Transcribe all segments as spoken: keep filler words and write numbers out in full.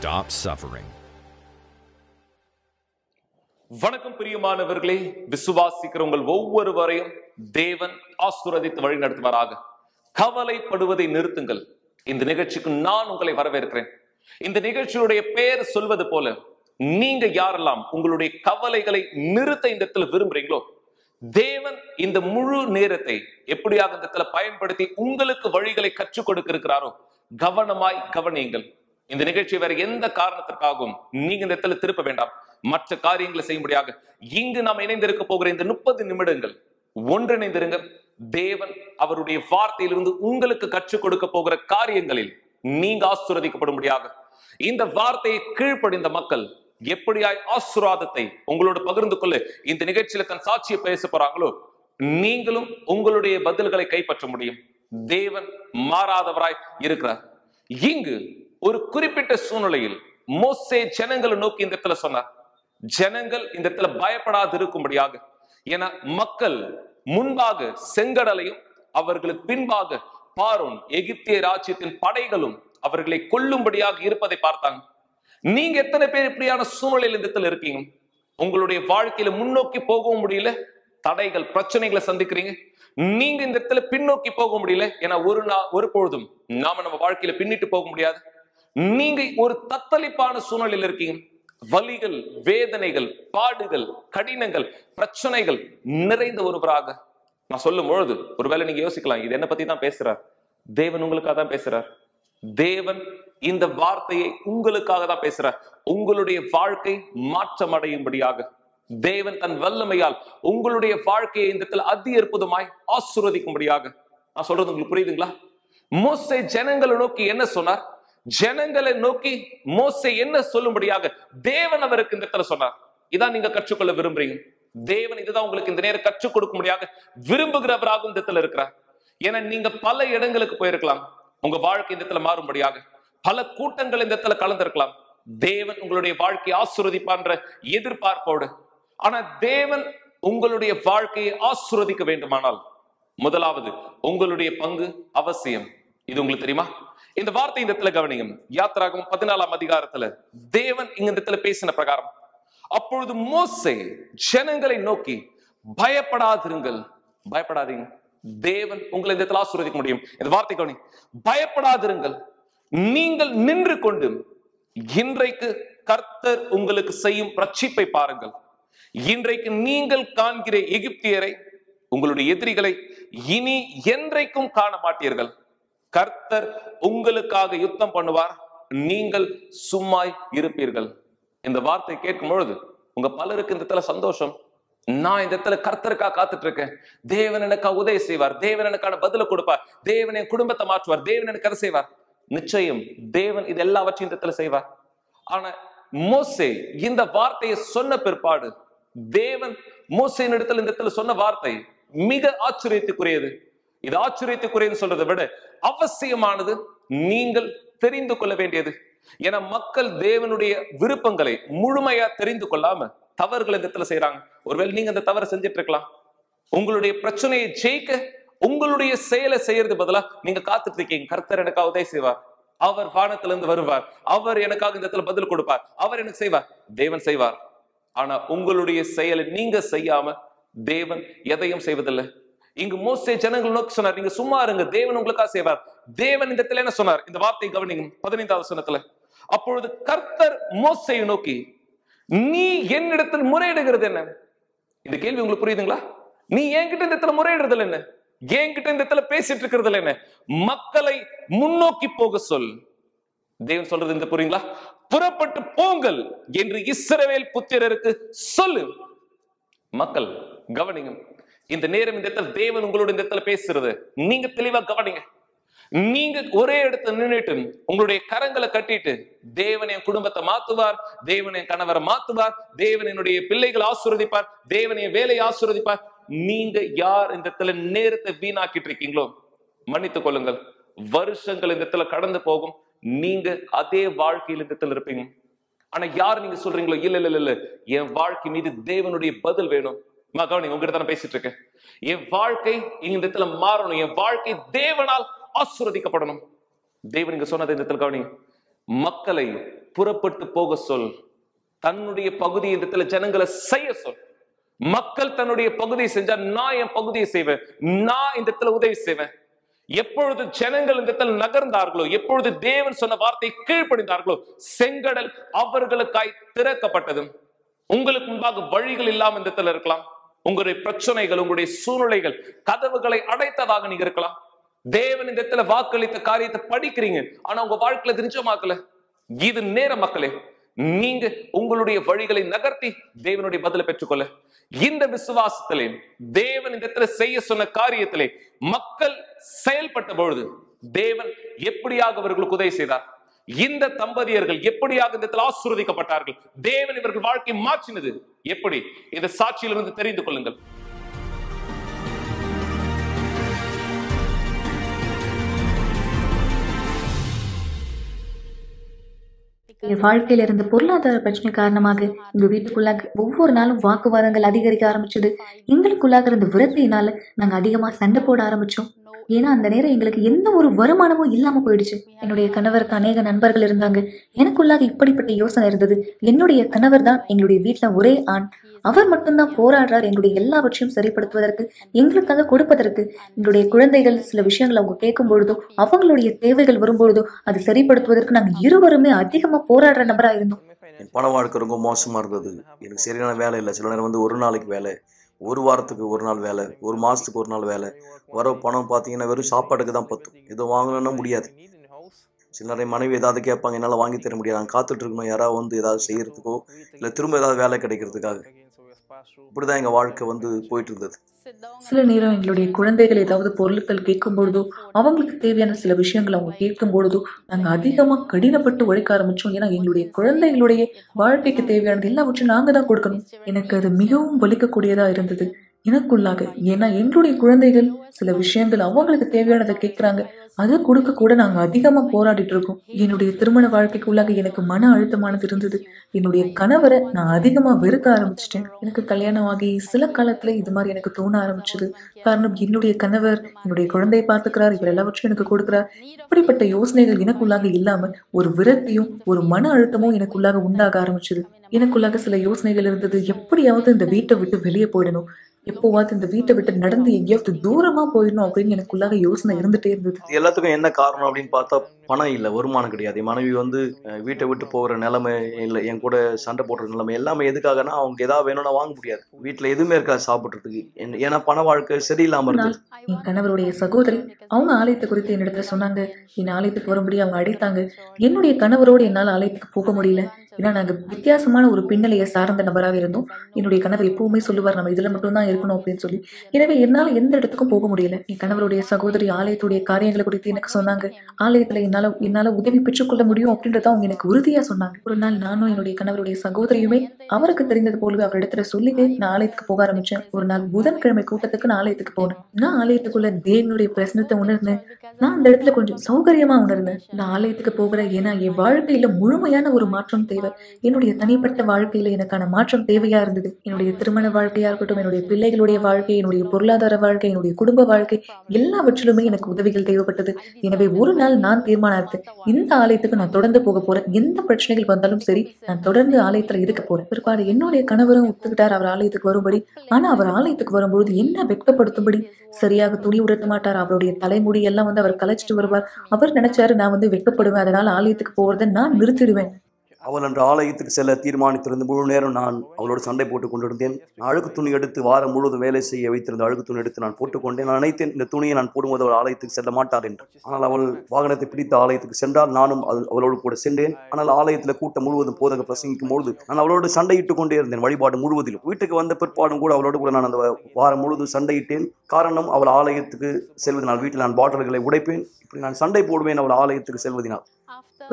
stop suffering. வணக்கம் பிரியமானவர்களே, விசுவாசிக்கிற உங்கள் ஒவ்வொருவரையும் தேவன் ஆசீர்வதித்து வழி நடத்துவாராக. கவலைப்படுவதை நிறுத்துங்கள். இந்த நிகழ்ச்சிக்கு நான் உங்களை வரவேற்கிறேன். இந்த நிகழ்ச்சியுடைய பெயர் சொல்வது போல, நீங்க யாரெல்லாம் உங்களுடைய கவலைகளை நிறுத்த இந்த இடத்துல விரும்புறீங்களோ, தேவன் இந்த முழு நேரத்தை எப்படியாக இந்த இடத்துல பயன்படுத்தி உங்களுக்கு வழிகளை கற்றுக் கொடுக்க இருக்கிறாரோ கவனமாய் கவனியுங்கள். இந்த நிகழ்ச்சி வேற எந்த காரணத்திற்காகவும் நீங்க இந்த இடத்துல திருப்ப வேண்டாம். மற்ற காரியங்களை செய்யும்படியாக இங்கு நாம் இணைந்திருக்க போகிற இந்த முப்பது நிமிடங்கள் ஒன்றிணைந்திருங்கள். தேவன் அவருடைய வார்த்தையிலிருந்து உங்களுக்கு கற்றுக் கொடுக்க போகிற காரியங்களில் நீங்க ஆசீர்வதிக்கப்படும்படியாக இந்த வார்த்தையை கீழ்ப்படிந்த மக்கள் எப்படியாய் ஆசீர்வாதத்தை உங்களோட பகிர்ந்து கொள்ள இந்த நிகழ்ச்சியில தன் சாட்சியை பேச போறாங்களோ நீங்களும் உங்களுடைய பதில்களை கைப்பற்ற முடியும். தேவன் மாறாதவராய் இருக்கிறார். இங்கு ஒரு குறிப்பிட்ட சூழ்நிலையில் மோசே ஜனங்களை நோக்கி இந்த இடத்துல சொன்னார், ஜனங்கள் இந்த இடத்துல பயப்படாது இருக்கும்படியாக. ஏன்னா மக்கள் முன்பாக செங்கடலையும் அவர்களுக்கு பின்பாக பார்வோன் எகிப்திய ராஜ்யத்தின் படைகளும் அவர்களை கொல்லும்படியாக இருப்பதை பார்த்தாங்க. நீங்க எத்தனை பேர் இப்படியான சூழ்நிலையில் இந்த இடத்துல இருக்கீங்க? உங்களுடைய வாழ்க்கையில முன்னோக்கி போகவும் முடியல, தடைகள் பிரச்சனைகளை சந்திக்கிறீங்க. நீங்க இந்த இடத்துல பின்னோக்கி போக முடியல, ஏன்னா ஒரு நா ஒரு பொழுதும் நாம நம்ம வாழ்க்கையில பின்னிட்டு போக முடியாது. நீங்க ஒரு தத்தளிப்பான சூழ்நிலையில் இருக்கீங்க. வலிகள், வேதனைகள், பாடுகள், கடினங்கள், பிரச்சனைகள் நிறைந்த ஒருவராக நான் சொல்லும் பொழுது ஒருவேளை நீங்க யோசிக்கலாம், இது என்ன பத்தி தான் பேசுறார்? தேவன் உங்களுக்காக தான் பேசுறார். தேவன் இந்த வார்த்தையை உங்களுக்காக தான் பேசுறார். உங்களுடைய வாழ்க்கை மாற்றம் அடையும்படியாக தேவன் தன் வல்லமையால் உங்களுடைய வாழ்க்கையை இந்த இடத்துல அதி அற்புதமாய் ஆசீர்வதிக்கும்படியாக நான் சொல்றது உங்களுக்கு புரியுதுங்களா? மோசே ஜனங்களை நோக்கி என்ன சொன்னார்? ஜனங்களை நோக்கி மோசே என்ன சொல்லும்படியாக தேவன் அவருக்கு இந்த இடத்துல சொன்னார். இதான் நீங்க கற்றுக்கொள்ள விரும்புறீங்க. தேவன் இதுதான் உங்களுக்கு இந்த நேரம் கற்றுக் கொடுக்கும்படியாக விரும்புகிறவராகவும் இந்த இடத்துல இருக்கிறார். ஏன்னா நீங்க பல இடங்களுக்கு போயிருக்கலாம், உங்க வாழ்க்கை இந்த இடத்துல மாறும்படியாக பல கூட்டங்கள் இந்த இடத்துல கலந்திருக்கலாம். தேவன் உங்களுடைய வாழ்க்கையை ஆசீர்வதிப்பான்ற எதிர்பார்ப்போடு. ஆனா தேவன் உங்களுடைய வாழ்க்கையை ஆசீர்வதிக்க வேண்டுமானால் முதலாவது உங்களுடைய பங்கு அவசியம். இது உங்களுக்கு தெரியுமா? இந்த வார்த்தை இந்த இடத்துல கவனிங்க. யாத்திராகமம் பதினாலாம் அதிகாரத்துல தேவன் இங்க இடத்துல பேசின பிரகாரம், அப்பொழுது மோசே ஜனங்களை நோக்கி பயப்படாதிருங்கள். பயப்படாதீங்க, தேவன் உங்களை இந்த இடத்துல ஆசீர்வதிக்க முடியும். இந்த வார்த்தை கவனிங்க, பயப்படாதிருங்கள். நீங்கள் நின்று கொண்டு இன்றைக்கு கர்த்தர் உங்களுக்கு செய்யும் ரட்சிப்பை பாருங்கள். இன்றைக்கு நீங்கள் காண்கிற எகிப்தியரை, உங்களுடைய எதிரிகளை இனி என்றைக்கும் காண மாட்டீர்கள். கர்த்தர் உங்களுக்காக யுத்தம் பண்ணுவார், நீங்கள் சும்மாய் இருப்பீர்கள். இந்த வார்த்தை கேட்கும் பொழுது உங்க பலருக்கு இந்த இடத்துல சந்தோஷம். நான் இந்த இடத்துல கர்த்தருக்காக காத்துட்டு இருக்கேன், தேவன் எனக்காக உதவி செய்வார், தேவன் எனக்கான பதில கொடுப்பார், தேவன் என் குடும்பத்தை மாற்றுவார், தேவன் எனக்கு அதை செய்வார். நிச்சயம் தேவன் இது எல்லாவற்றையும் இந்த இடத்துல செய்வார். ஆனா மோசே இந்த வார்த்தையை சொன்ன பிற்பாடு தேவன் மோசேயின் இடத்துல இந்த இடத்துல சொன்ன வார்த்தை மிக ஆச்சரியத்துக்குரியது. இது ஆச்சரியத்துக்குரியதுன்னு சொல்றதை விட அவசியமானது, நீங்கள் தெரிந்து கொள்ள வேண்டியது. ஏன்னா மக்கள் தேவனுடைய விருப்பங்களை முழுமையா தெரிந்து கொள்ளாம தவறுகளை இந்த இடத்துல செய்யறாங்க. ஒருவேளை நீங்க அந்த தவறை செஞ்சுட்டு இருக்கலாம். உங்களுடைய பிரச்சனையை ஜெயிக்க உங்களுடைய செயலை செய்யறது பதிலா நீங்க காத்துட்டு இருக்கீங்க. கர்த்தர் எனக்காக உதவி செய்வார், அவர் வானத்திலிருந்து வருவார், அவர் எனக்காக இந்த இடத்துல பதில் கொடுப்பார், அவர் எனக்கு செய்வார், தேவன் செய்வார். ஆனா உங்களுடைய செயலை நீங்க செய்யாம தேவன் எதையும் செய்வதில்லை. இங்கு மோசே ஜனங்கள் நோக்கி சொன்னார், நீங்க சும்மா இருங்க, தேவன் உங்களுக்காக செய்வார். தேவன் இந்த இடத்துல என்ன சொன்னார்? இந்த வார்த்தையை கவனிங்க, பதினைந்தாவது வசனத்துல, அப்பொழுது கர்த்தர் மோசேயை நோக்கி, நீ என்னிடத்தில் முறையிடுகிறது என்ன? இந்த கேள்வி உங்களுக்கு புரியுதுங்களா? நீ என்கிட்ட இந்த இடத்துல முறையிடுறதுல என்ன? என்கிட்ட இந்த இடத்துல பேசிட்டு இருக்கிறதுல என்ன? மக்களை முன்னோக்கி போக சொல். தேவன் சொல்றது இந்த புரியுங்களா? புறப்பட்டு போங்கள் என்று இஸ்ரவேல் புத்திரருக்கு சொல்லு. மக்கள் கவனிங்க, இந்த நேரம் இந்த இடத்துல தேவன் உங்களோட இந்த இடத்துல பேசுறது நீங்க தெளிவா கவனிங்க. நீங்க ஒரே இடத்துல நின்றுட்டு உங்களுடைய கரங்களை கட்டிட்டு தேவன் என் குடும்பத்தை மாத்துவார், தேவன் என் கணவரை மாத்துவார், தேவன் என்னுடைய பிள்ளைகளை ஆசீர்வதிப்பார், தேவன் என் வேலையை ஆசீர்வதிப்பார். நீங்க யார் இந்த இடத்துல நேரத்தை வீணாக்கிட்டு இருக்கீங்களோ மன்னித்துக் கொள்ளுங்கள். வருஷங்கள் இந்த இடத்துல கடந்து போகும், நீங்க அதே வாழ்க்கையில் இந்த இடத்துல இருப்பீங்க. ஆனா யார் நீங்க சொல்றீங்களோ, இல்ல இல்ல இல்ல என் வாழ்க்கை மீது தேவனுடைய பதில் வேணும். கவனிங்க, உங்ககிட்ட தானே பேசிட்டு இருக்கேன். என் வாழ்க்கை இந்த இடத்துல மாறணும், என் வாழ்க்கை தேவனால் ஆசீர்வதிக்கப்படணும். தேவன் இங்க சொன்னதை இந்த இடத்துல கவனிங்க, மக்களை புறப்பட்டு போக சொல். தன்னுடைய பகுதி இடத்துல ஜனங்களை செய்ய சொல். மக்கள் தன்னுடைய பகுதியை செஞ்சா நான் என் பகுதியை செய்வேன், நான் இந்த இடத்துல உதவி செய்வேன். எப்பொழுது ஜனங்கள் இந்த இடத்துல நகர்ந்தார்களோ, எப்பொழுது தேவன் சொன்ன வார்த்தையை கீழ்ப்படிந்தார்களோ, செங்கடல் அவர்களுக்காய் திறக்கப்பட்டதும். உங்களுக்கு முன்பாக வழிகள் இல்லாம இந்த இடத்துல இருக்கலாம். உங்களுடைய பிரச்சனைகள், உங்களுடைய சூழ்நிலைகள் கதவுகளை அடைத்ததாக நீங்க இருக்கலாம். தேவன் இந்த இடத்துல வாக்களித்த காரியத்தை படிக்கிறீங்க, ஆனா உங்க வாழ்க்கையில தெரிஞ்சமாக்கல. இது நேர மக்களே, நீங்க உங்களுடைய வழிகளை நகர்த்தி தேவனுடைய பதிலை பெற்றுக்கொள்ள. இந்த விசுவாசத்திலே தேவன் இந்த இடத்துல செய்ய சொன்ன காரியத்திலே மக்கள் செயல்பட்ட பொழுது தேவன் எப்படியாக அவர்களுக்கு உதவி செய்தார். இந்த தம்பதியர்கள் எப்படியாக இந்த இடத்துல ஆசீர்வதிக்கப்பட்டார்கள். தேவன் இவர்கள் வாழ்க்கையை மாற்றினது எப்படி, இந்த சாட்சியிலிருந்து தெரிந்து கொள்ளுங்கள். என் வாழ்க்கையில இருந்த பொருளாதார பிரச்சனை காரணமாக எங்க வீட்டுக்குள்ளாக ஒவ்வொரு நாளும் வாக்குவாதங்கள் அதிகரிக்க ஆரம்பிச்சது. எங்களுக்குள்ளாக இருந்த விரத்தியினால நாங்க அதிகமா சண்டை போட ஆரம்பிச்சோம். ஏன்னா அந்த நேரம் எங்களுக்கு எந்த ஒரு வருமானமும் இல்லாம போயிடுச்சு. என்னுடைய கணவருக்கு அநேக நண்பர்கள் இருந்தாங்க. எனக்குள்ளாக இப்படிப்பட்ட யோசனை இருந்தது, என்னுடைய கணவர் தான் எங்களுடைய வீட்டுல ஒரே ஆண், அவர் மட்டும்தான் போராடுறார் எங்களுடைய எல்லாவற்றையும் சரிப்படுத்துவதற்கு, எங்களுக்காக கொடுப்பதற்கு. எங்களுடைய குழந்தைகள் சில விஷயங்கள் அவங்க கேட்கும் பொழுதோ, அவங்களுடைய தேவைகள் வரும்பொழுதோ அது சரிப்படுத்துவதற்கு நாங்க இருவருமே அதிகமா போராடுற நபரா இருந்தோம். என் பண வாழ்க்கை ரொம்ப மோசமா இருந்தது. எனக்கு சரியான வேலை இல்லை. சில நேரம் வந்து ஒரு நாளைக்கு வேலை, ஒரு வாரத்துக்கு ஒரு நாள் வேலை, ஒரு மாதத்துக்கு ஒரு நாள் வேலை. வர பணம் பார்த்தீங்கன்னா வெறும் சாப்பாட்டுக்கு தான் பத்தும். ஏதோ வாங்கணும்னா முடியாது. சில நிறைய மனைவி ஏதாவது கேட்பாங்க, என்னால் வாங்கி தர முடியாது, நாங்கள் காத்துட்டு இருக்கணும் யாராவது வந்து ஏதாவது செய்யறதுக்கோ இல்லை திரும்ப ஏதாவது வேலை கிடைக்கிறதுக்காக. இப்படிதான் எங்கள் வாழ்க்கை வந்து போயிட்டு இருந்தது. சில நேரம் எங்களுடைய குழந்தைகள் ஏதாவது பொருட்கள் கேட்கும் பொழுதோ, அவங்களுக்கு தேவையான சில விஷயங்கள் அவங்க கேட்கும் பொழுதோ நாங்கள் அதிகமாக கடினப்பட்டு உழைக்க ஆரம்பிச்சோம். ஏன்னா எங்களுடைய குழந்தைகளுடைய வாழ்க்கைக்கு தேவையானது எல்லாவற்றையும் நாங்கள் தான் கொடுக்கணும். எனக்கு அது மிகவும் வலிக்கக்கூடியதா இருந்தது எனக்குள்ளாக. ஏன்னா எங்களுடைய குழந்தைகள் சில விஷயங்கள் அவங்களுக்கு தேவையானதை கேட்குறாங்க, அதை கொடுக்க கூட நாங்கள் அதிகமாக போராடிட்டு இருக்கோம். என்னுடைய திருமண வாழ்க்கைக்குள்ளாக எனக்கு மன அழுத்தமானது இருந்தது. என்னுடைய கணவரை நான் அதிகமாக வெறுக்க ஆரம்பிச்சிட்டேன். எனக்கு கல்யாணம் ஆகி சில காலத்தில் இது மாதிரி எனக்கு தோண ஆரம்பிச்சது. காரணம், என்னுடைய கணவர் என்னுடைய குழந்தையை பார்த்துக்கிறார், இவர் எல்லாவற்றையும் எனக்கு கொடுக்குறார். இப்படிப்பட்ட யோசனைகள் எனக்குள்ளாக இல்லாமல் ஒரு விரக்தியும் ஒரு மன அழுத்தமும் எனக்குள்ளாக உண்டாக ஆரம்பிச்சது. எனக்குள்ளாக சில யோசனைகள் இருந்தது, எப்படியாவது இந்த வீட்டை விட்டு வெளியே போயிடணும், எப்போவாது இந்த வீட்டை விட்டு நடந்து எங்கேயாவது தூரமா போயிடணும் அப்படின்னு எனக்குள்ளாக யோசனை இருந்துட்டே இருந்தது. எல்லாத்துக்கும் என்ன காரணம் அப்படின்னு பார்த்தா பணம் இல்லை, வருமானம் கிடையாது. மனைவி வந்து வீட்டை விட்டு போகிற நிலைமை இல்லை, என் கூட சண்டை போடுற நிலைமை. எல்லாமே எதுக்காகனா அவங்க ஏதாவது வேணும்னா வாங்க முடியாது, வீட்டில் எதுவுமே இருக்காது சாப்பிட்றதுக்கு. ஏன்னா பண வாழ்க்கை சரியில்லாம இருந்தது. என் கணவருடைய சகோதரி அவங்க ஆலயத்தை குறித்து என்னிடத்துல சொன்னாங்க. என் ஆலயத்துக்கு வரும்படியும் அவங்க அடித்தாங்க. என்னுடைய கணவரோடு என்னால் ஆலயத்துக்கு போக முடியல. ஏன்னா நாங்கள் வித்தியாசமான ஒரு பின்னலையை சார்ந்த நபராக இருந்தோம். என்னுடைய கணவர் எப்பவுமே சொல்லுவார், நம்ம இதில் மட்டும்தான் இருக்கணும் அப்படின்னு சொல்லி. எனவே என்னால் எந்த இடத்துக்கும் போக முடியல. என் கணவருடைய சகோதரி ஆலயத்துடைய காரியங்களை குறித்து எனக்கு சொன்னாங்க. ஆலயத்தில் என்னால் என்னால் உதவி பெற்றுக்கொள்ள முடியும் அப்படின்றத அவங்க எனக்கு உறுதியாக சொன்னாங்க. ஒரு நாள் நானும் என்னுடைய கணவருடைய சகோதரியுமே அவருக்கு தெரிந்தது போலவே அவரிடத்துல சொல்லிட்டு நான் ஆலயத்துக்கு போக ஆரம்பித்தேன். ஒரு நாள் புதன்கிழமை கூட்டத்துக்கு நான் ஆலயத்துக்கு போனேன். நான் ஆலயத்துக்குள்ள தேவனுடைய பிரசனத்தை உணர்ந்தேன். நான் அந்த இடத்துல கொஞ்சம் சௌகரியமாக உணர்ந்தேன். நான் ஆலயத்துக்கு போகிறேன். ஏன்னா என் வாழ்க்கையில் முழுமையான ஒரு மாற்றம் தேவை. என்னுடைய தனிப்பட்ட வாழ்க்கையில எனக்கான மாற்றம் தேவையா இருந்தது. என்னுடைய திருமண வாழ்க்கையா இருக்கட்டும், என்னுடைய பிள்ளைகளுடைய வாழ்க்கை, என்னுடைய பொருளாதார வாழ்க்கை, என்னுடைய குடும்ப வாழ்க்கை எல்லாவற்றிலுமே எனக்கு உதவிகள் தேவைப்பட்டது. எனவே ஒரு நாள் நான் தீர்மானித்தேன், இந்த ஆலயத்துக்கு நான் தொடர்ந்து போக போறேன். எந்த பிரச்சனைகள் வந்தாலும் சரி, நான் தொடர்ந்து ஆலயத்துல இருக்க போறேன். பிற்பாடு என்னுடைய கணவரும் ஒத்துக்கிட்டார் அவர் ஆலயத்துக்கு வரும்படி. ஆனா அவர் ஆலயத்துக்கு வரும்பொழுது என்ன வெட்கப்படுத்தும்படி, சரியாக துணி உடுத்த மாட்டார், அவருடைய தலைமுடி எல்லாம் வந்து அவர் கலைச்சிட்டு வருவார். அவர் நினைச்சாரு நான் வந்து வெட்கப்படுவேன், அதனால ஆலயத்துக்கு போறதை நான் நிறுத்திடுவேன். அவள் அன்று ஆலயத்துக்கு செல்ல தீர்மானித்திருந்த முழு நேரம் நான் அவளோடு சண்டை போட்டுக் கொண்டிருந்தேன். நான் அழுக்கு துணி எடுத்து வாரம் முழுவதும் வேலை செய்ய வைத்திருந்த அழுக்கு துணி எடுத்து நான் போட்டுக்கொண்டேன். நான் நினைத்தேன், இந்த துணியை நான் போடும்போது அவள் ஆலயத்துக்கு செல்ல மாட்டார் என்று. ஆனால் அவள் வாகனத்தை பிடித்து ஆலயத்துக்கு சென்றால் நானும் அவளோடு கூட சென்றேன். ஆனால் ஆலயத்தில் கூட்டம் முழுவதும் போதக பிரசங்கிக்கும் பொழுது நான் அவளோடு சண்டையிட்டுக் கொண்டே இருந்தேன். வழிபாடு முழுவதிலும் வீட்டுக்கு வந்த பிற்பாடும் கூட அவளோடு கூட நான் அந்த வாரம் முழுவதும் சண்டையிட்டேன். காரணம், அவள் ஆலயத்துக்கு செல்வதனால் வீட்டில் நான் பாட்டில்களை உடைப்பேன். இப்படி நான் சண்டை போடுவேன் அவள் ஆலயத்துக்கு செல்வதனால்.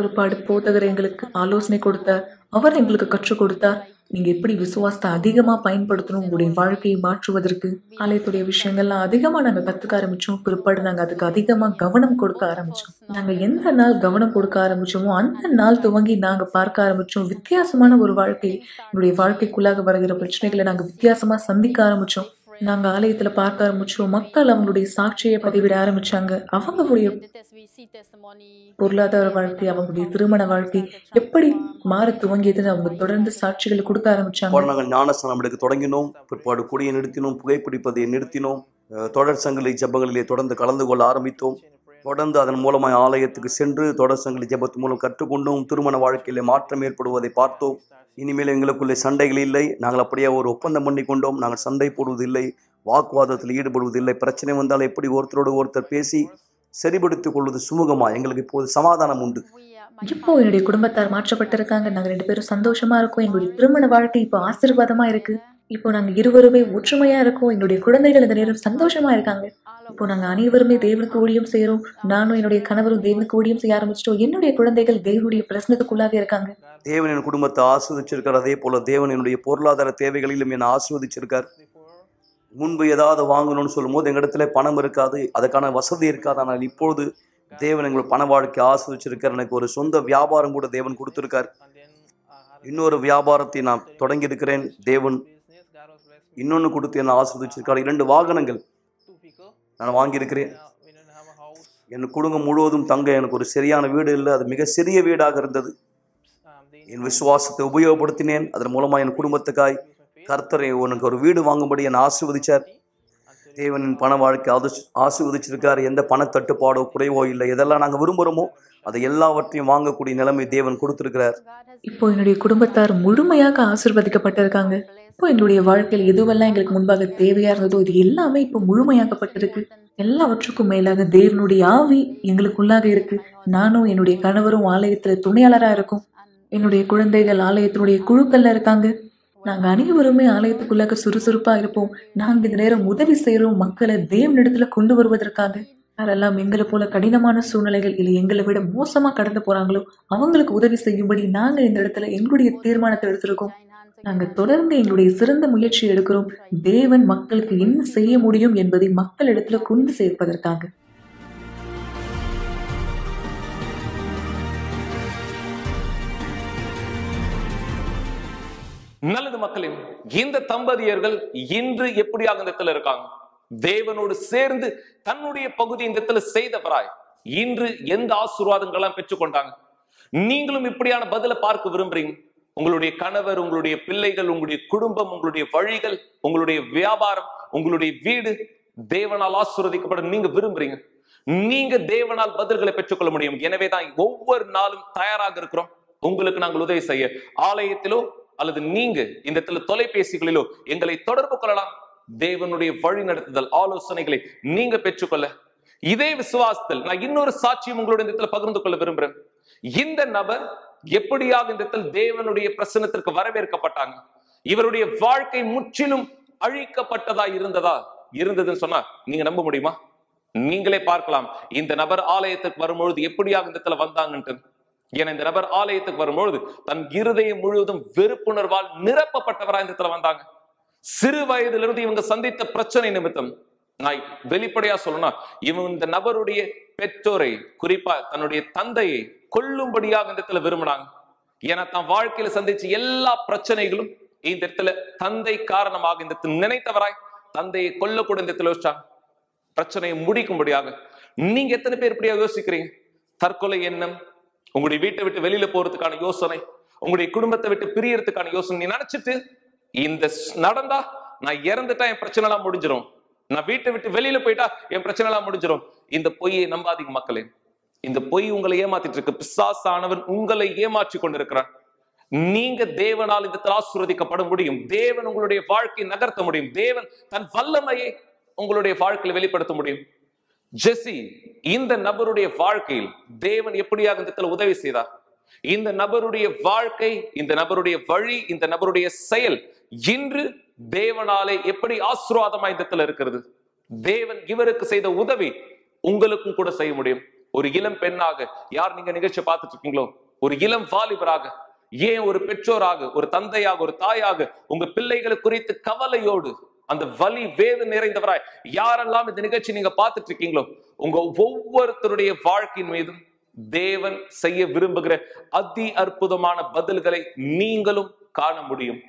ஒருபாடு போதகர் எங்களுக்கு ஆலோசனை கொடுத்தார், அவர் எங்களுக்கு கற்றுக் கொடுத்தார். நீங்க எப்படி விசுவாசத்தை அதிகமா பயன்படுத்தணும் உங்களுடைய வாழ்க்கையை மாற்றுவதற்கு. ஆலயத்துடைய விஷயங்கள்லாம் அதிகமா நாங்க கத்துக்க ஆரம்பிச்சோம். பிற்பாடு நாங்க அதுக்கு அதிகமா கவனம் கொடுக்க ஆரம்பிச்சோம். நாங்க எந்த நாள் கவனம் கொடுக்க ஆரம்பிச்சோமோ அந்த நாள் துவங்கி நாங்க பார்க்க ஆரம்பிச்சோம் வித்தியாசமான ஒரு வாழ்க்கை. எங்களுடைய வாழ்க்கைக்குள்ளாக வருகிற பிரச்சனைகளை நாங்க வித்தியாசமா சந்திக்க ஆரம்பிச்சோம். நாங்கள் ஆலயத்தில் பார்க்க ஆரம்பிச்சோம். மக்கள் அவங்களுடைய சாட்சியை பதிவிட ஆரம்பிச்சாங்க. அவங்களுடைய பொருளாதார வாழ்க்கை, அவங்களுடைய திருமண வாழ்க்கை எப்படி மாற துவங்கியதுன்னு அவங்க தொடர்ந்து சாட்சிகளை கொடுக்க ஆரம்பிச்சாங்க. நாங்கள் ஞானஸ்நானம் எடுக்க தொடங்கினோம். பிற்பாடு கொடியை நிறுத்தினோம், புகைப்பிடிப்பதை நிறுத்தினோம். தொடர் சங்கிலி ஜபங்களிலே தொடர்ந்து கலந்து கொள்ள ஆரம்பித்தோம். தொடர்ந்து அதன் மூலமாய் ஆலயத்துக்கு சென்று தொடர் சங்கிலி ஜபத்து மூலம் கற்றுக்கொண்டோம். திருமண வாழ்க்கையிலே மாற்றம் ஏற்படுவதை பார்த்தோம். இனிமேல் எங்களுக்குள்ளே சண்டைகள் இல்லை. நாங்கள் அப்படியே ஒரு ஒப்பந்தம் பண்ணி கொண்டோம். நாங்கள் சண்டை போடுவதில்லை, வாக்குவாதத்தில் ஈடுபடுவதில்லை. பிரச்சனை வந்தால் எப்படி ஒருத்தரோடு ஒருத்தர் பேசி சரிபடுத்திக் கொள்வது சுமூகமா எங்களுக்கு இப்போது சமாதானம் உண்டு. இப்போ என்னுடைய குடும்பத்தார் மாற்றப்பட்டிருக்காங்க. நாங்கள் ரெண்டு பேரும் சந்தோஷமா இருக்கோம். எங்களுடைய திருமண வாழ்க்கை இப்போ ஆசீர்வாதமா இருக்கு. இப்போ நாங்கள் இருவருமே ஒற்றுமையா இருக்கோம். என்னுடைய குழந்தைகள் இந்த நேரம் சந்தோஷமா இருக்காங்க. இப்போ நாங்கள் அனைவருமே தேவனுக்கு ஊழியம் செய்யறோம். நானும் என்னுடைய கணவரும் தேவனுக்கு ஊழியம் செய்ய ஆரம்பிச்சிட்டோம். என்னுடைய குழந்தைகள் தேவனுடைய பிரசனத்துக்குள்ளாவே இருக்காங்க. தேவன் என் குடும்பத்தை ஆசீர்வதிச்சிருக்கார். அதே போல தேவன் என்னுடைய பொருளாதார தேவைகளிலும் என்னை ஆசீர்வதிச்சிருக்கார். முன்பு ஏதாவது வாங்கணும்னு சொல்லும் போது எங்கள் இடத்துல பணம் இருக்காது, அதுக்கான வசதி இருக்காது. ஆனால் இப்பொழுது தேவன் எங்களை பண வாழ்க்கை ஆஸ்வதிச்சிருக்கார். எனக்கு ஒரு சொந்த வியாபாரம் கூட தேவன் கொடுத்துருக்கார். இன்னொரு வியாபாரத்தை நான் தொடங்கி இருக்கிறேன். தேவன் இன்னொன்று கொடுத்து என்னை ஆஸ்வதிச்சிருக்கார். இரண்டு வாகனங்கள் நான் வாங்கியிருக்கிறேன். என் குடும்பம் முழுவதும் தங்க எனக்கு ஒரு சரியான வீடு இல்லை. அது மிக சிறிய வீடாக இருந்தது. என் விசுவாசத்தை உபயோகப்படுத்தினேன். அதன் மூலமாக என் குடும்பத்துக்காய் கர்த்தரை உனக்கு ஒரு வீடு வாங்கும்படி என்னை ஆசீர்வதிச்சார். தேவனின் பண வாழ்க்கை அது ஆசீர்வதிச்சிருக்கார். எந்த பணத்தட்டுப்பாடோ குறைவோ இல்லை. எதெல்லாம் நாங்கள் விரும்புகிறோமோ அதை எல்லாவற்றையும் வாங்கக்கூடிய நிலைமை தேவன் கொடுத்திருக்கிறார். இப்போ என்னுடைய குடும்பத்தார் முழுமையாக ஆசீர்வதிக்கப்பட்டிருக்காங்க. இப்போ என்னுடைய வாழ்க்கையில் எதுவெல்லாம் எங்களுக்கு முன்பாக தேவையா இருந்ததோ இது எல்லாமே இப்போ முழுமையாக்கப்பட்டிருக்கு. எல்லாவற்றுக்கும் மேலாக தேவனுடைய ஆவி எங்களுக்குள்ளாக இருக்கு. நானும் என்னுடைய கணவரும் ஆலயத்தில் துணையாளராக இருக்கும். என்னுடைய குழந்தைகள் ஆலயத்தினுடைய குழுக்கள்ல இருக்காங்க. நாங்கள் அனைவருமே ஆலயத்துக்குள்ளாக சுறுசுறுப்பாக இருப்போம். நாங்கள் இந்த நேரம் உதவி செய்கிறோம். மக்களை தேவனிடத்தில் கொண்டு வருவதற்காக யாரெல்லாம் எங்களை போல கடினமான சூழ்நிலைகள் இல்லை எங்களை விட மோசமாக கடந்து போகிறாங்களோ அவங்களுக்கு உதவி செய்யும்படி நாங்கள் இந்த இடத்துல எங்களுடைய தீர்மானத்தை எடுத்திருக்கோம். நாங்கள் தொடர்ந்து எங்களுடைய சிறந்த முயற்சி எடுக்கிறோம். தேவன் மக்களுக்கு என்ன செய்ய முடியும் என்பதை மக்களிடத்தில் கொண்டு சேர்ப்பதற்காக. நல்லது மக்களே, இந்த தம்பதியர்கள் இன்று எப்படியாக இந்த இடத்துல இருக்காங்க? தேவனோடு சேர்ந்து தன்னுடைய பகுதி இந்த இடத்துல செய்தவராய் இன்று எந்த ஆசீர்வாதங்களாம் பெற்றுக்கொண்டாங்க? நீங்களும் இப்படியான பதிலை பார்க்க விரும்புறீங்க. உங்களுடைய கணவர், உங்களுடைய பிள்ளைகள், உங்களுடைய குடும்பம், உங்களுடைய வழிகள், உங்களுடைய வியாபாரம், உங்களுடைய வீடு தேவனால் ஆசீர்வதிக்கப்பட நீங்க விரும்புறீங்க. நீங்க தேவனால் பதில்களை பெற்றுக்கொள்ள முடியும். எனவேதான் ஒவ்வொரு நாளும் தயாராக இருக்கிறோம் உங்களுக்கு நாங்கள் உதவி செய்ய. ஆலயத்திலோ அல்லது நீங்க இந்த இடத்துல தொலைபேசிகளிலோ எங்களை தொடர்பு கொள்ளலாம். தேவனுடைய வழி நடத்துதல் ஆலோசனைகளை நீங்க பெற்றுக்கொள்ள இதே விசுவாசத்தில் நான் இன்னொரு சாட்சியம் உங்களோட இந்த இடத்துல பகிர்ந்து கொள்ள விரும்புறேன். இந்த நபர் எப்படியாக இந்த இடத்துல தேவனுடைய பிரசனத்திற்கு வரவேற்கப்பட்டாங்க. இவருடைய வாழ்க்கை முற்றிலும் அழிக்கப்பட்டதா இருந்ததா இருந்ததுன்னு சொன்னா நீங்க நம்ப முடியுமா? நீங்களே பார்க்கலாம். இந்த நபர் ஆலயத்துக்கு வரும்பொழுது எப்படியாக இந்த இடத்துல வந்தாங்கன்ட்டு. ஏன்னா இந்த நபர் ஆலயத்துக்கு வரும்பொழுது தன் இருதயம் முழுவதும் வெறுப்புணர்வால் நிரப்பப்பட்டவராய் இந்த இடத்துல வந்தாங்க. சிறு வயதிலிருந்து இவங்க சந்தித்த பிரச்சனை நிமித்தம் நான் வெளிப்படையா சொல்லணும்னா இவங்க இந்த நபருடைய பெற்றோரை, குறிப்பா தன்னுடைய தந்தையை கொல்லும்படியாக இந்த இடத்துல விரும்பினாங்க. ஏன்னா தன் வாழ்க்கையில சந்திச்ச எல்லா பிரச்சனைகளும் இந்த இடத்துல தந்தை காரணமாக இந்த இடத்துல நினைத்தவராய் தந்தையை கொல்லக்கூட இந்த இடத்துல யோசிச்சாங்க. பிரச்சனையை முடிக்கும்படியாக. நீங்க எத்தனை பேர் இப்படியா யோசிக்கிறீங்க? தற்கொலை எண்ணம், உங்களுடைய வீட்டை விட்டு வெளியில போறதுக்கான யோசனை, உங்களுடைய குடும்பத்தை விட்டு பிரியறதுக்கான யோசனை. நீ நினைச்சிட்டு இந்த நடந்தா நான் இறந்துட்டா என் பிரச்சனை எல்லாம் முடிஞ்சிடும், நான் வீட்டை விட்டு வெளியில போயிட்டா என் பிரச்சனை எல்லாம் முடிஞ்சிடும். இந்த பொய்யை நம்பாதீங்க மக்களே. இந்த பொய் உங்களை ஏமாத்திட்டு இருக்கு. பிசாசானவன் உங்களை ஏமாற்றி கொண்டிருக்கிறான். நீங்க தேவனால் இந்த ஆசீர்வதிக்கப்பட முடியும். தேவன் உங்களுடைய வாழ்க்கையை நகர்த்த முடியும். தேவன் தன் வல்லமையை உங்களுடைய வாழ்க்கையில வெளிப்படுத்த முடியும். ஜெசி இந்த நபருடைய வாழ்க்கையில் தேவன் எப்படியாக இந்த இடத்துல உதவி செய்தார். இந்த நபருடைய வாழ்க்கை, இந்த நபருடைய வழி, இந்த நபருடைய செயல் இன்று தேவனாலே எப்படி ஆசீர்வாதமா இந்த இடத்துல இருக்கிறது. தேவன் இவருக்கு செய்த உதவி உங்களுக்கும் கூட செய்ய முடியும். ஒரு இளம் பெண்ணாக யார் நீங்க நிகழ்ச்சி பார்த்துட்டு இருக்கீங்களோ, ஒரு இளம் வாலிபராக, ஏன் ஒரு பெற்றோராக, ஒரு தந்தையாக, ஒரு தாயாக, உங்க பிள்ளைகளை குறித்து கவலையோடு அந்த வலி வேது நிறைந்தவராய் யாரெல்லாம் இந்த நிகழ்ச்சி நீங்க பார்த்துட்டு இருக்கீங்களோ, உங்க ஒவ்வொருத்தருடைய வாழ்க்கையின் மீதும் தேவன் செய்ய விரும்புகிற அதி அற்புதமான பதில்களை நீங்களும் காண முடியும்.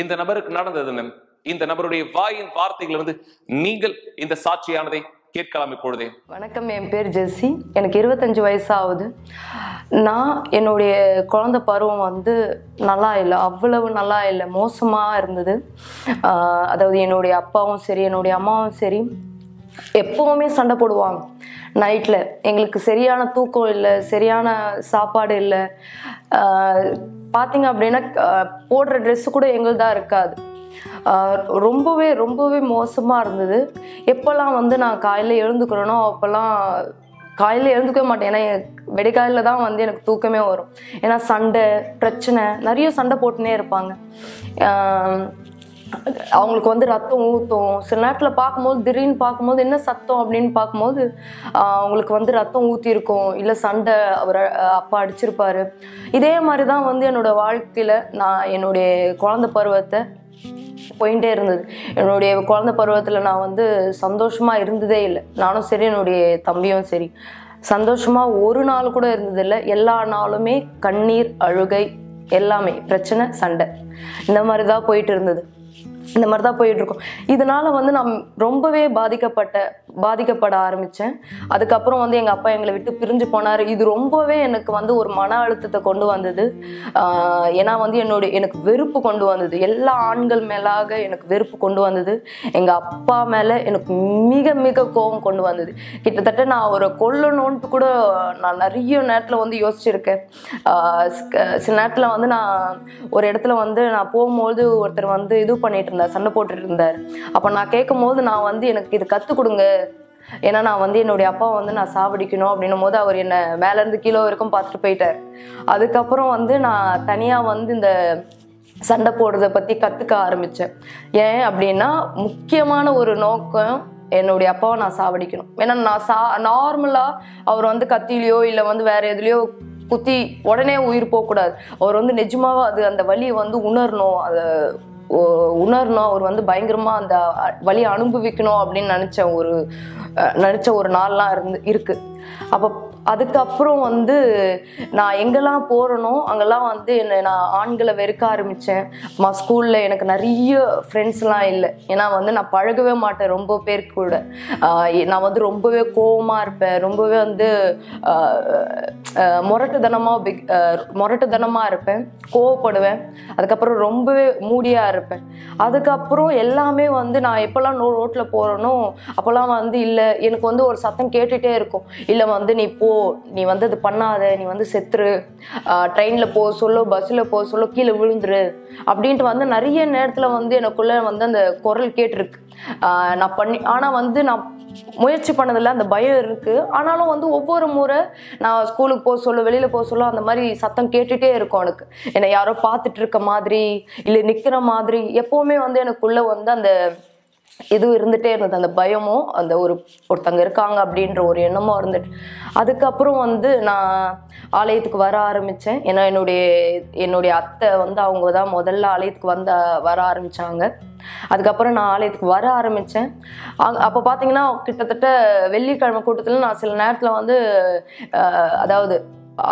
இந்த நபருக்கு நடந்தது இந்த நபருடைய வாயின் வார்த்தைகளிலிருந்து நீங்கள் இந்த சாட்சியானதை கேட்கலாம். இப்பொழுது வணக்கம், என் பேர் ஜெசி, எனக்கு இருபத்தஞ்சு வயசாகுது. நான் என்னுடைய குழந்தை பருவம் வந்து நல்லா இல்லை, அவ்வளவு நல்லா இல்லை, மோசமாக இருந்தது. அதாவது என்னுடைய அப்பாவும் சரி என்னுடைய அம்மாவும் சரி எப்போவுமே சண்டை போடுவாங்க. நைட்டில் எங்களுக்கு சரியான தூக்கம் இல்லை, சரியான சாப்பாடு இல்லை. பார்த்திங்க அப்படின்னா போடுற ட்ரெஸ்ஸு கூட எங்களுதான் இருக்காது. ரொம்பவே ரொம்பவே மோசமாக இருந்தது. எப்போல்லாம் வந்து நான் காலையில் எழுந்துக்கிறேனோ அப்போல்லாம் காலையில் எழுந்துக்கவே மாட்டேன். ஏன்னா வெடிக்காயில் தான் வந்து எனக்கு தூக்கமே வரும். ஏன்னா சண்டை பிரச்சனை, நிறைய சண்டை போட்டுனே இருப்பாங்க. அவங்களுக்கு வந்து ரத்தம் ஊற்றும். சில நேரத்தில் பார்க்கும்போது திடீர்னு பார்க்கும்போது என்ன சத்தம் அப்படின்னு பார்க்கும்போது அவங்களுக்கு வந்து ரத்தம் ஊற்றிருக்கும், இல்லை சண்டை அவர் அப்பா அடிச்சிருப்பார். இதே மாதிரி தான் வந்து என்னோடய வாழ்க்கையில் நான் என்னுடைய குழந்தை பருவத்தை போயிட்டே இருந்தது. என்னுடைய குழந்தை பருவத்தில் நான் வந்து சந்தோஷமாக இருந்ததே இல்லை. நானும் சரி என்னுடைய தம்பியும் சரி சந்தோஷமாக ஒரு நாள் கூட இருந்ததில்லை. எல்லா நாளுமே கண்ணீர், அழுகை, எல்லாமே பிரச்சனை, சண்டை, இந்த மாதிரி தான் போயிட்டு இருந்தது. இந்த மாதிரி தான் போயிட்டுருக்கோம். இதனால் வந்து நான் ரொம்பவே பாதிக்கப்பட்ட பாதிக்கப்பட ஆரம்பித்தேன். அதுக்கப்புறம் வந்து எங்கள் அப்பா எங்களை விட்டு பிரிஞ்சு போனார். இது ரொம்பவே எனக்கு வந்து ஒரு மன அழுத்தத்தை கொண்டு வந்தது. ஏன்னா வந்து என்னுடைய எனக்கு வெறுப்பு கொண்டு வந்தது. எல்லா ஆண்கள் மேலாக எனக்கு வெறுப்பு கொண்டு வந்தது. எங்கள் அப்பா மேலே எனக்கு மிக மிக கோபம் கொண்டு வந்தது. கிட்டத்தட்ட நான் அவரை கொல்லணுன்ட்டு கூட நான் நிறைய நேரத்தில் வந்து யோசிச்சுருக்கேன். சில நேரத்தில் வந்து நான் ஒரு இடத்துல வந்து நான் போகும்போது ஒருத்தர் வந்து இது பண்ணிட்டு இருந்தார், சண்டை போட்டுட்டு இருந்தார். அப்போ நான் கேட்கும் போது நான் வந்து எனக்கு இது கற்றுக் கொடுங்க, ஏன்னா நான் வந்து என்னுடைய அப்பாவை வந்து நான் சாவடிக்கணும் அப்படின்னும் போது அவர் என்னை மேலேருந்து கீழே வரைக்கும் பார்த்துட்டு போயிட்டார். அதுக்கப்புறம் வந்து நான் தனியாக வந்து இந்த சண்டை போடுறதை பற்றி கற்றுக்க ஆரம்பித்தேன். ஏன் அப்படின்னா முக்கியமான ஒரு நோக்கம் என்னுடைய அப்பாவை நான் சாவடிக்கணும். ஏன்னா நான் சா நார்மலாக அவர் வந்து கத்திலையோ இல்லை வந்து வேறு எதுலையோ குத்தி உடனே உயிர் போகக்கூடாது. அவர் வந்து நிஜமாக அது அந்த வலியை வந்து உணரணும், அதை உணரணும், அவர் வந்து பயங்கரமாக அந்த வழியை அனுபவிக்கணும் அப்படின்னு நினச்ச ஒரு நினச்ச ஒரு நாள்லாம் இருந்து இருக்குது. அப்போ அதுக்கப்புறம் வந்து நான் எங்கெல்லாம் போகிறனோ அங்கெல்லாம் வந்து என்னை நான் ஆண்களை வெறுக்க ஆரம்பித்தேன். நான் ஸ்கூலில் எனக்கு நிறைய ஃப்ரெண்ட்ஸ்லாம் இல்லை. ஏன்னா வந்து நான் பழகவே மாட்டேன் ரொம்ப பேர் கூட. நான் வந்து ரொம்பவே கோபமாக இருப்பேன், ரொம்பவே வந்து முரட்டுத்தனமாக பிக் முரட்டுத்தனமாக இருப்பேன், கோவப்படுவேன். அதுக்கப்புறம் ரொம்பவே மூடியாக இருப்பேன். அதுக்கப்புறம் எல்லாமே வந்து நான் எப்போல்லாம் நோ ரோட்டில் போகிறேனோ அப்போல்லாம் வந்து இல்லை எனக்கு வந்து ஒரு சத்தம் கேட்டுகிட்டே இருக்கும், இல்லை வந்து நீ போ, நீ வந்து அது பண்ணாத, நீ வந்து செத்துரு, ட்ரெயினில் போ சொல்லோ பஸ்ஸில் போ சொல்லோ கீழே விழுந்துரு அப்படின்ட்டு வந்து நிறைய நேரத்தில் வந்து எனக்குள்ளே வந்து அந்த குரல் கேட்டிருக்கு. நான் பண்ணி ஆனால் வந்து நான் முயற்சி பண்ணதில்ல, அந்த பயம் இருக்குது. ஆனாலும் வந்து ஒவ்வொரு முறை நான் ஸ்கூலுக்கு போக சொல்ல வெளியில் போக சொல்ல அந்த மாதிரி சத்தம் கேட்டுகிட்டே இருக்கும். எனக்கு என்னை யாரோ பார்த்துட்டு இருக்க மாதிரி இல்லை நிற்கிற மாதிரி எப்போவுமே வந்து எனக்குள்ளே வந்து அந்த இது இருந்துகிட்டே இருந்தது. அந்த பயமும் அந்த ஒரு ஒருத்தங்க இருக்காங்க அப்படின்ற ஒரு எண்ணமும் இருந்துட்டு அதுக்கப்புறம் வந்து நான் ஆலயத்துக்கு வர ஆரம்பித்தேன். ஏன்னா என்னுடைய என்னுடைய அத்தை வந்து அவங்க தான் முதல்ல ஆலயத்துக்கு வந்த வர ஆரம்பித்தாங்க. அதுக்கப்புறம் நான் ஆலயத்துக்கு வர ஆரம்பித்தேன். அப்போ பார்த்திங்கன்னா கிட்டத்தட்ட வெள்ளிக்கிழமை கூட்டத்தில் நான் சில நேரத்தில் வந்து அதாவது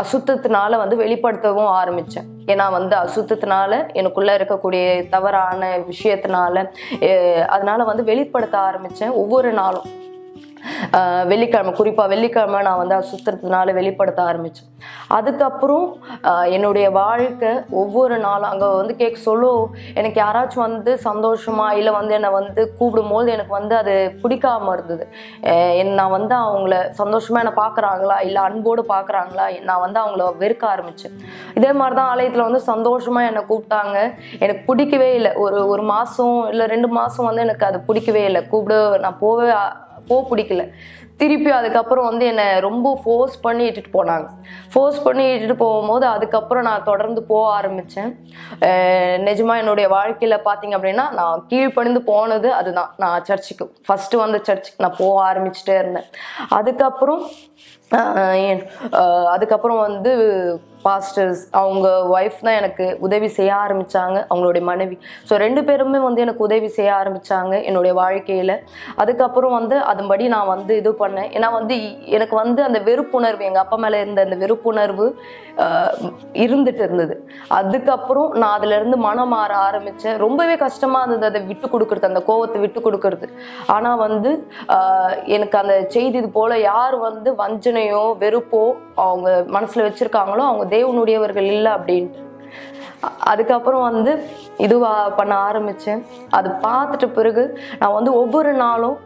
அசுத்தத்தினால வந்து வெளிப்படுத்தவும் ஆரம்பித்தேன். ஏன்னா வந்து அசுத்தத்தினால எனக்குள்ளே இருக்கக்கூடிய தவறான விஷயத்தினால அதனால வந்து வெளிப்படுத்த ஆரம்பித்தேன். ஒவ்வொரு நாளும் வெள்ளிக்கிழமை குறிப்பாக வெள்ளிக்கிழமை நான் வந்து அசுத்தத்தினால வெளிப்படுத்த ஆரம்பித்தேன். அதுக்கப்புறம் என்னுடைய வாழ்க்கை ஒவ்வொரு நாளும் அங்கே வந்து கேட்க சொல்லோ எனக்கு யாராச்சும் வந்து சந்தோஷமாக இல்லை வந்து என்னை வந்து கூப்பிடும்போது எனக்கு வந்து அது பிடிக்காமல் இருந்தது. நான் வந்து அவங்கள சந்தோஷமாக என்னை பார்க்குறாங்களா இல்லை அன்போடு பார்க்குறாங்களா நான் வந்து அவங்கள வெறுக்க ஆரம்பித்தேன். இதே மாதிரி தான் ஆலயத்தில் வந்து சந்தோஷமாக என்னை கூப்பிட்டாங்க, எனக்கு பிடிக்கவே இல்லை. ஒரு ஒரு மாதம் இல்லை ரெண்டு மாதம் வந்து எனக்கு அது பிடிக்கவே இல்லை. கூப்பிட நான் போவே போ பிடிக்கல. திருப்பி அதுக்கப்புறம் வந்து என்னை ரொம்ப ஃபோர்ஸ் பண்ணி இட்டுட்டு போனாங்க. ஃபோர்ஸ் பண்ணி இட்டுட்டு போகும்போது அதுக்கப்புறம் நான் தொடர்ந்து போக ஆரம்பித்தேன். நிஜமாக என்னுடைய வாழ்க்கையில் பார்த்திங்க அப்படின்னா நான் கீழ்ப்பணிந்து போனது அதுதான். நான் சர்ச்சுக்கு ஃபஸ்ட்டு வந்து சர்ச்சுக்கு நான் போக ஆரம்பிச்சுட்டே இருந்தேன். அதுக்கப்புறம் அதுக்கப்புறம் வந்து பாஸ்டர்ஸ் அவங்க வைஃப் தான் எனக்கு உதவி செய்ய ஆரம்பிச்சாங்க, அவங்களுடைய மனைவி. ஸோ ரெண்டு பேருமே வந்து எனக்கு உதவி செய்ய ஆரம்பித்தாங்க என்னுடைய வாழ்க்கையில். அதுக்கப்புறம் வந்து அதுபடி நான் வந்து இது பண்ணேன். ஏன்னா வந்து எனக்கு வந்து அந்த வெறுப்புணர்வு, எங்கள் அப்பா மேலே இருந்த அந்த வெறுப்புணர்வு இருந்துட்டு இருந்தது. அதுக்கப்புறம் நான் அதிலேருந்து மனம் மாற ஆரம்பித்தேன். ரொம்பவே கஷ்டமாக இருந்தது அதை விட்டு கொடுக்குறது, அந்த கோவத்தை விட்டு கொடுக்குறது. ஆனால் வந்து எனக்கு அந்த செய்தி இது போல் யார் வந்து வஞ்சனையோ வெறுப்போ அவங்க மனசில் வச்சுருக்காங்களோ அவங்க தேவனுடையவர்கள் இல்லை அப்படின்ட்டு. அதுக்கப்புறம் வந்து இதுவா பண்ண ஆரம்பித்தேன். அது பார்த்துட்டு பிறகு நான் வந்து ஒவ்வொரு நாளும்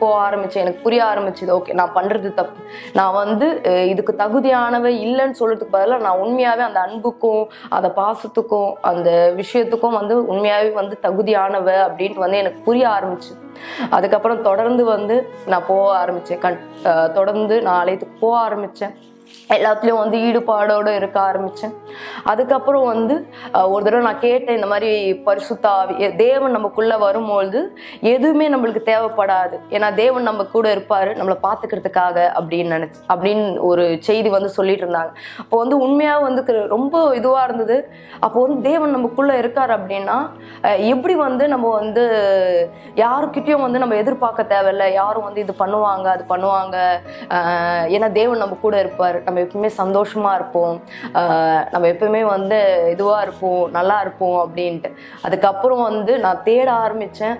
போக ஆரம்பித்தேன். எனக்கு புரிய ஆரம்பிச்சது, ஓகே நான் பண்ணுறது தப்பு, நான் வந்து இதுக்கு தகுதியானவை இல்லைன்னு சொல்கிறதுக்கு பதிலாக நான் உண்மையாகவே அந்த அன்புக்கும் அந்த பாசத்துக்கும் அந்த விஷயத்துக்கும் வந்து உண்மையாகவே வந்து தகுதியானவை அப்படின்ட்டு வந்து எனக்கு புரிய ஆரம்பிச்சு. அதுக்கப்புறம் தொடர்ந்து வந்து நான் போக ஆரம்பித்தேன். கண் தொடர்ந்து நான் ஆலயத்துக்கு போக ஆரம்பித்தேன். எல்லாத்துலேயும் வந்து ஈடுபாடோடு இருக்க ஆரம்பித்தேன். அதுக்கப்புறம் வந்து ஒரு தடவை நான் கேட்டேன், இந்த மாதிரி பரிசுத்த தேவன் நமக்குள்ளே வரும்பொழுது எதுவுமே நம்மளுக்கு தேவைப்படாது, ஏன்னா தேவன் நம்ம கூட இருப்பார் நம்மளை பார்த்துக்கிறதுக்காக அப்படின்னு நினச்சி அப்படின்னு ஒரு செய்தி வந்து சொல்லிட்டு இருந்தாங்க. அப்போ வந்து உண்மையாக வந்து ரொம்ப இதுவாக இருந்தது. அப்போ வந்து தேவன் நமக்குள்ளே இருக்கார் அப்படின்னா எப்படி வந்து நம்ம வந்து யாருக்கிட்டையும் வந்து நம்ம எதிர்பார்க்க தேவையில்லை, யாரும் வந்து இது பண்ணுவாங்க அது பண்ணுவாங்க, ஏன்னா தேவன் நம்ம கூட இருப்பார், நம்ம எப்பவுமே சந்தோஷமா இருப்போம், நம்ம எப்பவுமே வந்து இதுவா இருப்போம், நல்லா இருப்போம் அப்படின்ட்டு. அதுக்கப்புறம் வந்து நான் தேட ஆரம்பிச்சேன்.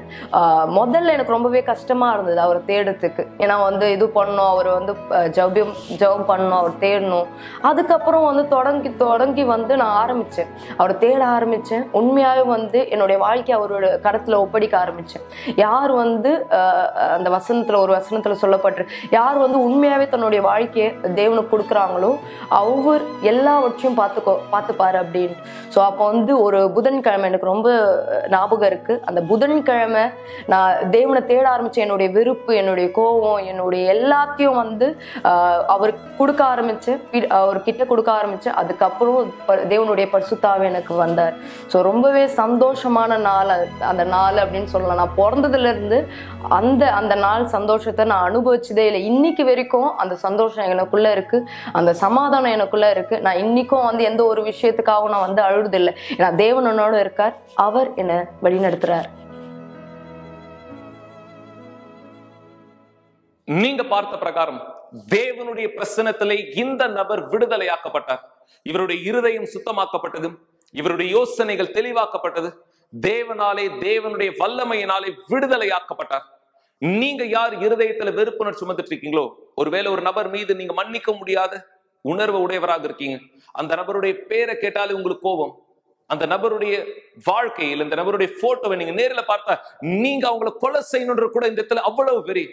முதல்ல எனக்கு ரொம்பவே கஷ்டமா இருந்தது அவரை தேடுறதுக்கு, ஏன்னா வந்து இது பண்ணணும், அவர் வந்து ஜபியம் ஜபம் பண்ணணும், அவர் தேடணும். அதுக்கப்புறம் வந்து தொடங்கி தொடங்கி வந்து நான் ஆரம்பிச்சேன், அவரை தேட ஆரம்பிச்சேன். உண்மையாகவே வந்து என்னுடைய வாழ்க்கையை அவரோட கரத்துல ஒப்படைக்க ஆரம்பிச்சேன். யார் வந்து அந்த வசனத்துல ஒரு வசனத்துல சொல்லப்பட்டு யார் வந்து உண்மையாவே தன்னுடைய வாழ்க்கையை தேவனுக்கு கொடுக்குறாங்களோ ஒவ்வொரு எல்லாவற்றையும் பார்த்துக்கோ பார்த்துப்பாரு அப்படின்னு. ஸோ அப்போ வந்து ஒரு புதன்கிழமை எனக்கு ரொம்ப ஞாபகம் இருக்குது. அந்த புதன்கிழமை நான் தேவனை தேட ஆரம்பித்தேன். என்னுடைய வெறுப்பு, என்னுடைய கோபம், என்னுடைய எல்லாத்தையும் வந்து அவருக்கு கொடுக்க ஆரம்பித்தேன், அவர்கிட்ட கொடுக்க ஆரம்பித்தேன். அதுக்கப்புறம் தேவனுடைய பரிசுத்தாவே எனக்கு வந்தார். ஸோ ரொம்பவே சந்தோஷமான நாள் அந்த நாள் அப்படின்னு சொல்லலாம். நான் பிறந்ததுலேருந்து அந்த அந்த நாள் சந்தோஷத்தை நான் அனுபவிச்சதே இல்லை. இன்னைக்கு வரைக்கும் அந்த சந்தோஷம் எனக்குள்ளே இருக்குது, அந்த சமாதானம் எனக்குள்ள இருக்கு. நான் இன்னைக்கும் வந்து எந்த ஒரு விஷயத்துக்காகவும் நான் வந்து அழுதில்லை, ஏன்னா தேவன் என்னோட இருக்கார், அவர் என்னை வழிநடத்துறார். நீங்க பார்த்த பிரகாரம் தேவனுடைய பிரசன்னத்திலே இந்த நபர் விடுதலையாக்கப்பட்டார். இவருடைய இருதயம் சுத்தமாக்கப்பட்டது, இவருடைய யோசனைகள் தெளிவாக்கப்பட்டது, தேவனாலே தேவனுடைய வல்லமையினாலே விடுதலையாக்கப்பட்டார். நீங்க யார் இருதயத்துல வெறுப்புணர்ச்சி சுமந்துட்டு இருக்கீங்களோ, ஒருவேளை ஒரு நபர் மீது நீங்க மன்னிக்க முடியாத உணர்வு உடையவராக இருக்கீங்க, அந்த நபருடைய பேரை கேட்டாலே உங்களுக்கு கோபம், அந்த நபருடைய வாழ்க்கையில் அந்த நபருடைய போட்டோவை நீங்க நேரில் பார்த்தா நீங்க அவங்களை கொலை செய்யணுன்ற கூட இந்த இடத்துல அவ்வளவு பெரிய,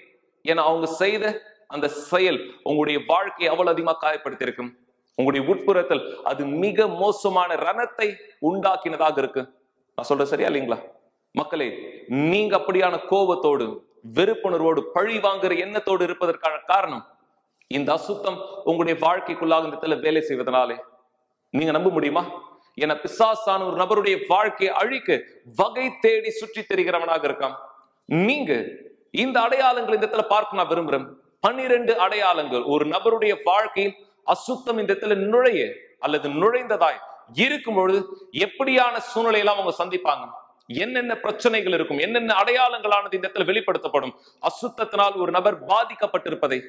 ஏன்னா அவங்க செய்த அந்த செயல் உங்களுடைய வாழ்க்கையை அவ்வளவு அதிகமா காயப்படுத்தியிருக்கும். உங்களுடைய உட்புறத்தில் அது மிக மோசமான ரணத்தை உண்டாக்கினதாக இருக்கு. நான் சொல்றேன் சரியா இல்லைங்களா மக்களே? நீங்க அப்படியான கோபத்தோடு வெறுப்புணர்வோடு பழி வாங்குற எண்ணத்தோடு இருப்பதற்கான காரணம் இந்த அசுத்தம் உங்களுடைய வாழ்க்கைக்குள்ளாக இந்த இடத்துல வேலை செய்வதனாலே. நீங்க நம்ப முடியுமா? என பிசாசான ஒரு நபருடைய வாழ்க்கையை அழிக்க வகை தேடி சுற்றி தெரிகிறவனாக இருக்கான். நீங்க இந்த அடையாளங்கள் இந்த இடத்துல பார்க்க நான் விரும்புறேன். பன்னிரண்டு அடையாளங்கள் ஒரு நபருடைய வாழ்க்கையில் அசுத்தம் இந்த இடத்துல நுழைய அல்லது நுழைந்ததாய் இருக்கும் பொழுது எப்படியான சூழ்நிலையெல்லாம் அவங்க சந்திப்பாங்க, என்னென்ன பிரச்சனைகள் இருக்கும், என்னென்ன அடையாளங்களானது இந்த இடத்துல வெளிப்படுத்தப்படும் அசுத்தத்தினால் ஒரு நபர் பாதிக்கப்பட்டிருப்பதை.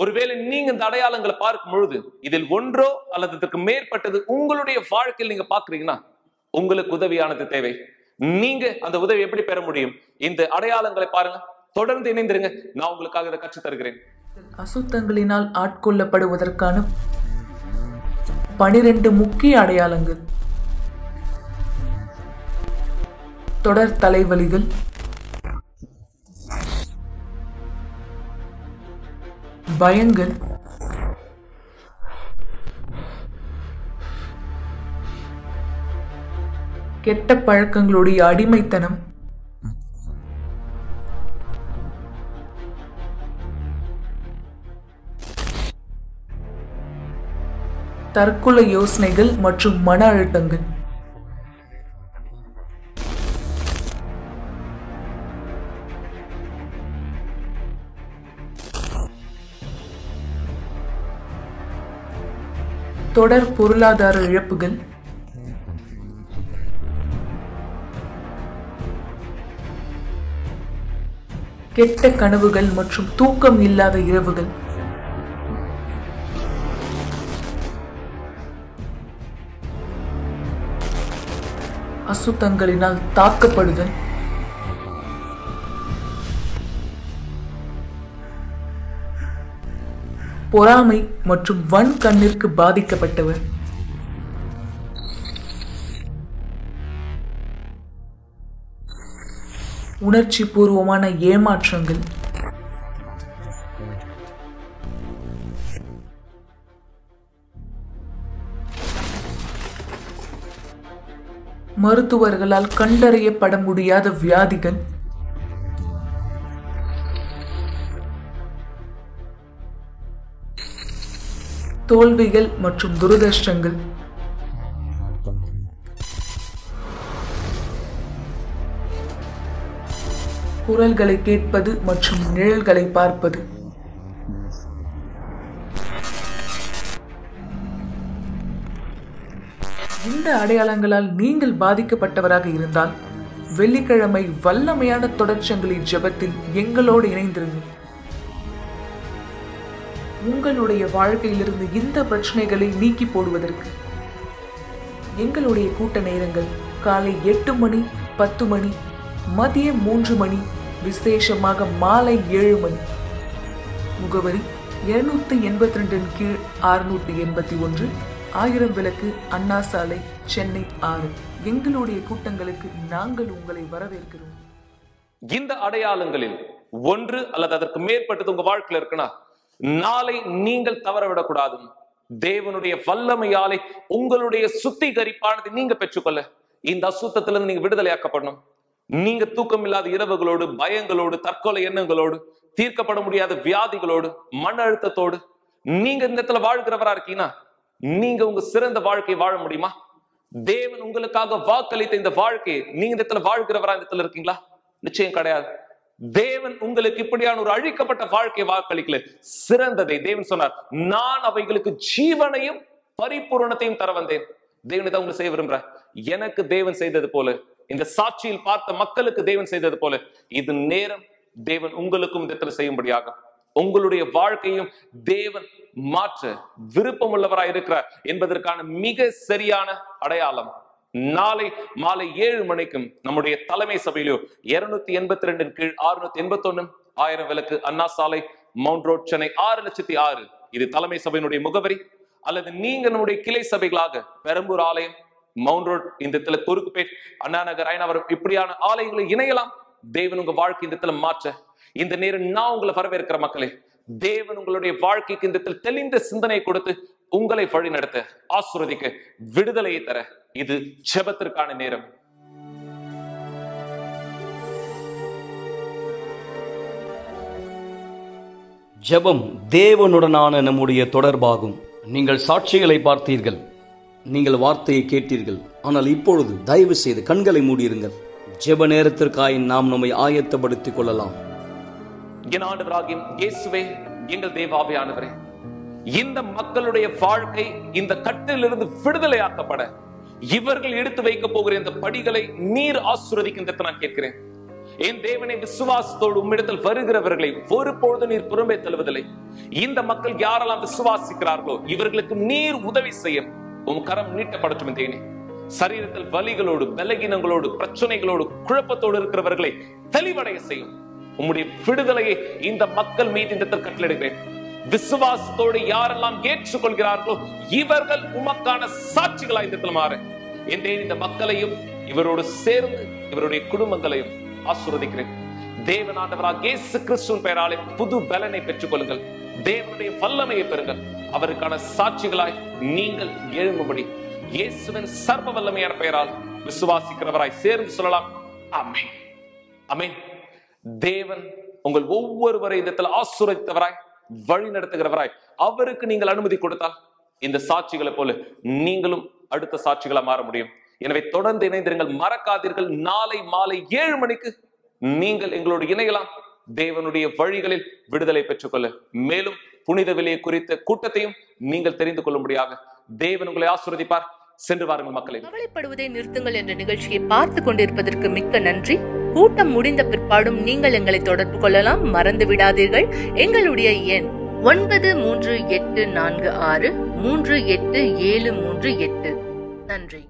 ஒருவேளை நீங்க இந்த அடையாளங்களை பார்க்கும் பொழுது இதில் ஒன்றோ அல்லது இதற்கு மேற்பட்டது உங்களுடைய வாழ்க்கையில் நீங்க பாக்குறீங்கன்னா உங்களுக்கு உதவியானது தேவை. நீங்க அந்த உதவி எப்படி பெற முடியும்? இந்த அடையாளங்களை பாருங்க, தொடர்ந்து இணைந்திருங்க, நான் உங்களுக்காக இதை கற்றுத் தருகிறேன். அசுத்தங்களினால் ஆட்கொள்ளப்படுவதற்கான பனிரெண்டு முக்கிய அடையாளங்கள்: தொடர் தலைவலிகள், பயங்கள், கெட்ட பழக்கங்களுடைய அடிமைத்தனம், தற்கொலை யோசனைகள் மற்றும் மன அழுத்தங்கள். தொடர் பொருளாதார இழப்புகள், கெட்ட கனவுகள் மற்றும் தூக்கம் இல்லாத இரவுகள், அசுத்தங்களினால் தாக்கப்படுதல், பொறாமை மற்றும் வன்கண்ணிற்கு பாதிக்கப்பட்டவர், உணர்ச்சி பூர்வமான ஏமாற்றங்கள், மருத்துவர்களால் கண்டறியப்பட முடியாத வியாதிகள், தோல்விகள் மற்றும் துரதிர்ஷ்டங்கள், குரல்களை கேட்பது மற்றும் நிழல்களை பார்ப்பது, இந்த அடையாளங்களால் நீங்கள் பாதிக்கப்பட்டவராக இருந்தால் வெள்ளிக்கிழமை வல்லமையான தொடர்ச்சங்கிலி ஜெபத்தில் எங்களோடு இணைந்திருங்கள். உங்களுடைய வாழ்க்கையிலிருந்து இந்த பிரச்சனைகளை நீக்கி போடுவதற்கு எங்களுடைய கூட்ட நேரங்கள் காலை எட்டு மணி, பத்து மணி, மதியம் மூன்று மணி, விசேஷமாக மாலை ஏழு மணி. முகவரி எழுநூற்றி எண்பத்தி ரெண்டின் கீழ் அறுநூற்றி எண்பத்தி ஒன்று ஆயிரம் விளக்கு, அண்ணா சாலை, சென்னை ஆறு. எங்களுடைய கூட்டங்களுக்கு நாங்கள் உங்களை வரவேற்கிறோம். இந்த அடையாளங்களில் ஒன்று அல்லது அதற்கு மேற்பட்டது உங்க வாழ்க்கையில் இருக்குன்னா நாளை நீங்கள் தவறவிடக்கூடாது. தேவனுடைய வல்லமையாலே உங்களுடைய சுத்திகரிப்பானது நீங்க பெற்றுக்கொள்ள இந்த அசுத்தத்திலிருந்து நீங்க விடுதலையாக்கப்படணும். நீங்க தூக்கம் இல்லாத இரவுகளோடு, பயங்களோடு, தற்கொலை எண்ணங்களோடு, தீர்க்கப்பட முடியாத வியாதிகளோடு, மன அழுத்தத்தோடு நீங்க இந்த இடத்துல வாழ்கிறவரா இருக்கீங்கன்னா நீங்க உங்க சிறந்த வாழ்க்கை வாழ முடியுமா? தேவன் உங்களுக்காக வாக்களித்த இந்த வாழ்க்கையை நீங்க இந்த இடத்துல வாழ்கிறவரா இந்த இடத்துல இருக்கீங்களா? நிச்சயம் கிடையாது. தேவன் உங்களுக்கு இப்படியான ஒரு அழிக்கப்பட்ட வாழ்க்கை வாக்களிக்கல. சிறந்ததை தேவன் சொன்னார், நான் அவைகளுக்கு ஜீவனையும் பரிபூரணத்தையும் தர வந்தேன். தேவனை தான் உங்களுக்கு செய்ய விரும்புற. எனக்கு தேவன் செய்தது போல, இந்த சாட்சியில் பார்த்த மக்களுக்கு தேவன் செய்தது போல, இது நேரம் தேவன் உங்களுக்கும் இடத்துல செய்யும்படியாக உங்களுடைய வாழ்க்கையும் தேவன் மாற்ற விருப்பம் உள்ளவராய் இருக்கிறார் என்பதற்கான மிக சரியான அடையாளம். நாளை மாலை ஏழு மணிக்கும் நம்முடைய தலைமை சபையிலோ இருநூத்தி எண்பத்தி ரெண்டின் கீழ் அறுநூத்தி எண்பத்தி ஒன்னு ஆயிரம் விளக்கு, அண்ணா சாலை, மவுண்ட் ரோட், சென்னை ஆறு லட்சத்தி ஆறு. இது தலைமை சபையினுடைய முகவரி. அல்லது நீங்க நம்முடைய கிளை சபைகளாக பெரம்பூர் ஆலயம், மவுண்ட் ரோட், இந்த இடத்துல குறுக்குப்பேட், அண்ணா நகர், அயனாவரம், இப்படியான ஆலயங்களை இணையலாம். தேவன் உங்க வாழ்க்கை இந்த இடத்துல மாற்ற இந்த நேரம் நான் உங்களை வரவேற்கிற மக்களே. தேவன் உங்களுடைய வாழ்க்கைக்கு இந்த இடத்துல தெளிந்த சிந்தனை கொடுத்து உங்களை வழி நடத்த, ஆசீர்வதிக்க, விடுதலையை தர இது ஜெபத்திற்கான நேரம். ஜெபம் தேவனுடனான நம்முடைய தொடர்பாகும். நீங்கள் சாட்சிகளை பார்த்தீர்கள், நீங்கள் வார்த்தையை கேட்டீர்கள். ஆனால் இப்பொழுது தயவு செய்து கண்களை மூடியிருங்கள். ஜெப நேரத்திற்காய் நாம் நம்மை ஆயத்தப்படுத்திக் கொள்ளலாம். என் ஆண்டவராகிய இயேசுவே, எங்கள் தேவாவியானவரே, இந்த மக்களுடைய வாழ்க்கை இந்த கட்டிலிருந்து விடுதலையாக்கப்பட இவர்கள் எடுத்து வைக்க போகிற இந்த படிகளை நீர் ஆசீர்வதிக்கின்றத நான் கேட்கிறேன். என் தேவனை, விசுவாசத்தோடு உம்மிடத்தில் வருகிறவர்களை ஒருபோது நீர் புறம்பே தள்ளுவதில்லை. இந்த மக்கள் யாரெல்லாம் விசுவாசிக்கிறார்களோ இவர்களுக்கு நீர் உதவி செய்யும். உம் கரம் நீட்டப்படட்டும். தேவனே, சரீரத்தில் வலிகளோடு, பலகீனங்களோடு, பிரச்சனைகளோடு, குழப்பத்தோடு இருக்கிறவர்களை தெளிவடைய செய்யும். உம்முடைய விடுதலையை இந்த மக்கள் மீது இந்த கட்டளிடுகிறேன். விசுவாசத்தோடு யாரெல்லாம் ஏற்றுக்கொள்கிறார்களோ இவர்கள் உமக்கான சாட்சிகளாய் இந்த மாற என் இந்த மக்களையும் இவரோடு சேர்ந்து இவருடைய குடும்பங்களையும் ஆசீர்வதிக்கிறேன். தேவனாண்டவராகிய இயேசு கிறிஸ்துவின் பெயராலே புது பலனை பெற்றுக் கொள்ளுங்கள். தேவனுடைய வல்லமையை பெறுங்கள். அவருக்கான சாட்சிகளாய் நீங்கள் எழும்பும்படி இயேசுவின் சர்வ வல்லமையான பெயரால் விசுவாசிக்கிறவராய் சேர்ந்து சொல்லலாம். ஆமென், ஆமென். தேவன் உங்கள் ஒவ்வொருவரை இந்த இடத்துல ஆசீர்வதித்தவராய் வழி நடத்துகிறவராய் அவருக்கு நீங்கள் அனுமதி கொடுத்தால் இந்த சாட்சிகளை போல நீங்களும் அடுத்த சாட்சிகளா மாற முடியும். எனவே தொடர்ந்து இணைந்திருங்கள், மறக்காதீர்கள். நாளை மாலை ஏழு மணிக்கு நீங்கள் எங்களோடு இணையலாம். தேவனுடைய வழிகளில் விடுதலை பெற்றுக்கொள்ள மேலும் புனித வெளியை குறித்த கூட்டத்தையும் நீங்கள் தெரிந்து கொள்ளும்படியாக தேவன் உங்களை ஆசீர்வதிப்பார். சென்று வாருங்கள் மக்களை. கவலைப்படுவதை நிறுத்துங்கள் என்ற நிகழ்ச்சியை பார்த்து கொண்டிருப்பதற்கு மிக்க நன்றி. கூட்டம் முடிந்த பிற்பாடும் நீங்கள் எங்களை தொடர்பு கொள்ளலாம். மறந்து விடாதீர்கள் எங்களுடைய எண் ஒன்பது மூன்று எட்டு நான்கு ஆறு மூன்று எட்டு ஏழு மூன்று எட்டு. நன்றி.